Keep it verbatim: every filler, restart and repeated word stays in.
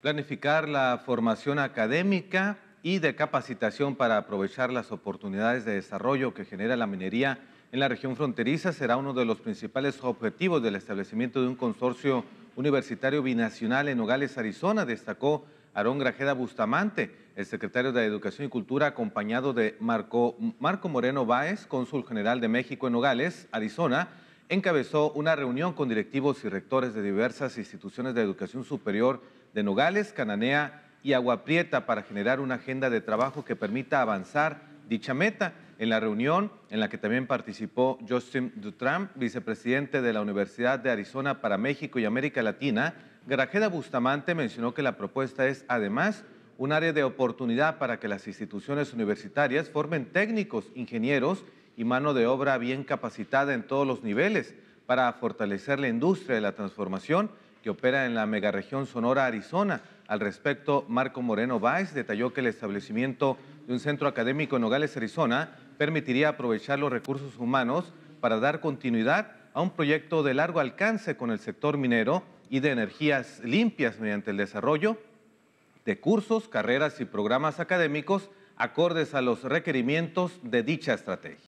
Planificar la formación académica y de capacitación para aprovechar las oportunidades de desarrollo que genera la minería en la región fronteriza será uno de los principales objetivos del establecimiento de un consorcio universitario binacional en Nogales, Arizona, destacó Aarón Grajeda Bustamante, el secretario de Educación y Cultura, acompañado de Marco, Marco Moreno Báez, cónsul general de México en Nogales, Arizona, encabezó una reunión con directivos y rectores de diversas instituciones de educación superior de Nogales, Cananea y Agua Prieta para generar una agenda de trabajo que permita avanzar dicha meta. En la reunión, en la que también participó Justin DuTram, vicepresidente de la Universidad de Arizona para México y América Latina, Grajeda Bustamante mencionó que la propuesta es, además, un área de oportunidad para que las instituciones universitarias formen técnicos, ingenieros y mano de obra bien capacitada en todos los niveles para fortalecer la industria de la transformación que opera en la megaregión Sonora, Arizona. Al respecto, Marco Moreno Báez detalló que el establecimiento de un centro académico en Nogales, Arizona, permitiría aprovechar los recursos humanos para dar continuidad a un proyecto de largo alcance con el sector minero y de energías limpias mediante el desarrollo de cursos, carreras y programas académicos acordes a los requerimientos de dicha estrategia.